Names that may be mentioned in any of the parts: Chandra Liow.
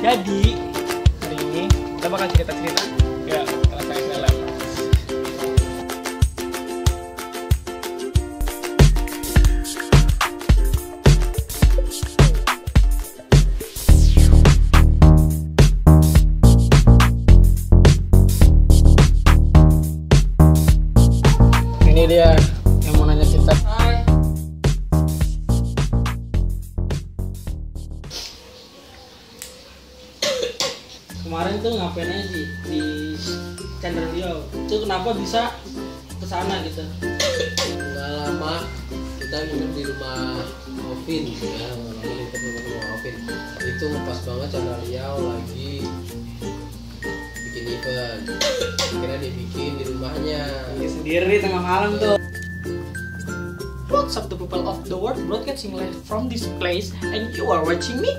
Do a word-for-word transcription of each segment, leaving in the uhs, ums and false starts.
Jadi hari ini kita bakal cerita-cerita ya rasanya dalam. Ini dia yang mau nanya cerita. Hai. Kemarin tuh ngapain aja sih di Chandra Liow? Itu kenapa bisa kesana gitu? Nggak lama kita nginep di rumah Ovin ya, nginep di rumah Ovin. Itu pas banget Chandra Liow lagi bikin event. Akhirnya dia bikin di rumahnya. Dia sendiri tengah malam tuh. What's up the people of the world, broadcasting live from this place, and you are watching me.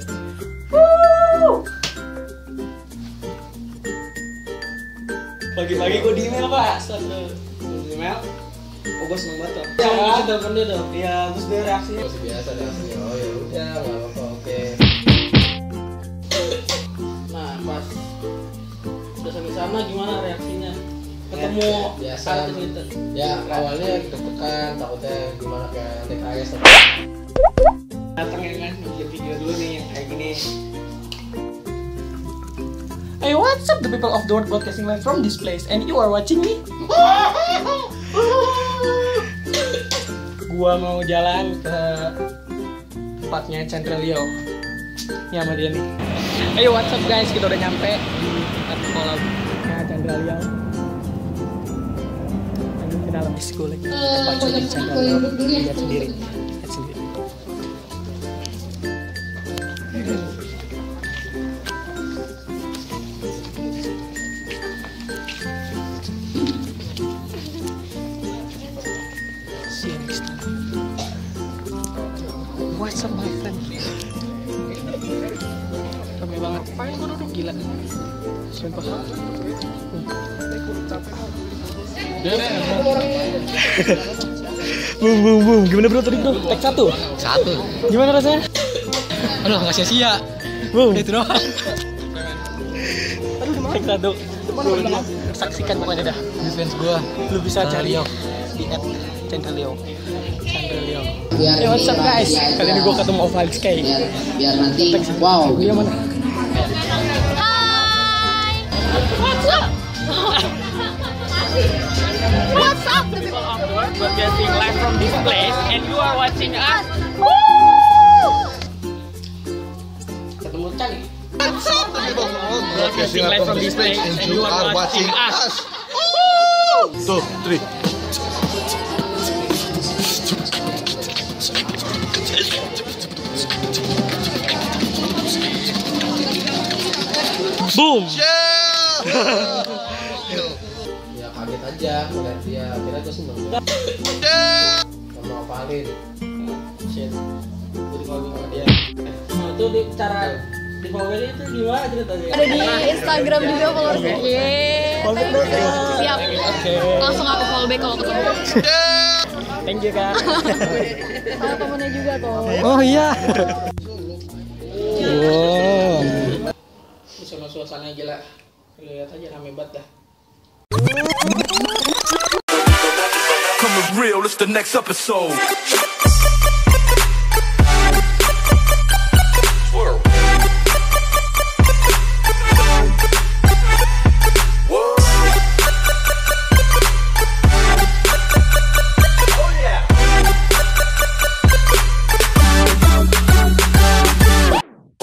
Woo! Pagi-pagi gue di email pak, setelah di email, oh gue seneng banget tuh. Yang masih telepon dia tuh, ya terus dia reaksinya masih biasa reaksinya, oh ya udah nggak apa-apa, oke. Nah pas udah sampai sana gimana reaksinya? Ketemu biasa, ya awalnya deg-degan, takutnya gimana kayak T K S atau datang ya kan, bikin video dulu nih yang kayak gini. Hey, what's up the people of the world, broadcasting live from this place, and you are watching me. Gua mau jalan ke tempatnya Chandra Liow. Ini sama dia nih. Hey, what's up guys, kita udah nyampe di dekat kolamnya Chandra Liow. Lanjut ke dalam disco lagi. Tempatnya Chandra Liow. Lihat sendiri. Lihat sendiri. What's up my friend? Rame banget. Paling gue duduk gila. Sumpah. Boom boom boom. Gimana bro tadi bro? Tek satu? Satu. Gimana rasanya? Aduh nggak sia-sia. Boom. Itu doang. Aduh gimana? Tek satu. Saksikan pokoknya dah. Defense gue. Lu bisa cari yo di app Chandra Liow. Hey, what's up guys? Kali ini gue ketemu Ovalix K. Biar nanti wow. Dia mana? Hai. What's up? What's up the people of the world? Broadcasting live from this place and you are watching us. Ketemu Chan. What's up the people of the world? Broadcasting live from this place and you are watching us. Two, three. Boom. Ya kaget aja ngeliat dia, akhirnya gue seneng. Sama apalin. Shit. Gue dipawin sama dia. Nah itu cara dipawin itu gimana ceritanya? Ada di Instagram juga followersnya. Yeay. Siap. Langsung aku follow back kalau ketemu. Thank you kak. Sama temennya juga kok. Oh iya. Sama suasana gila, lihat aja rame banget dah. Coming real, it's the next episode.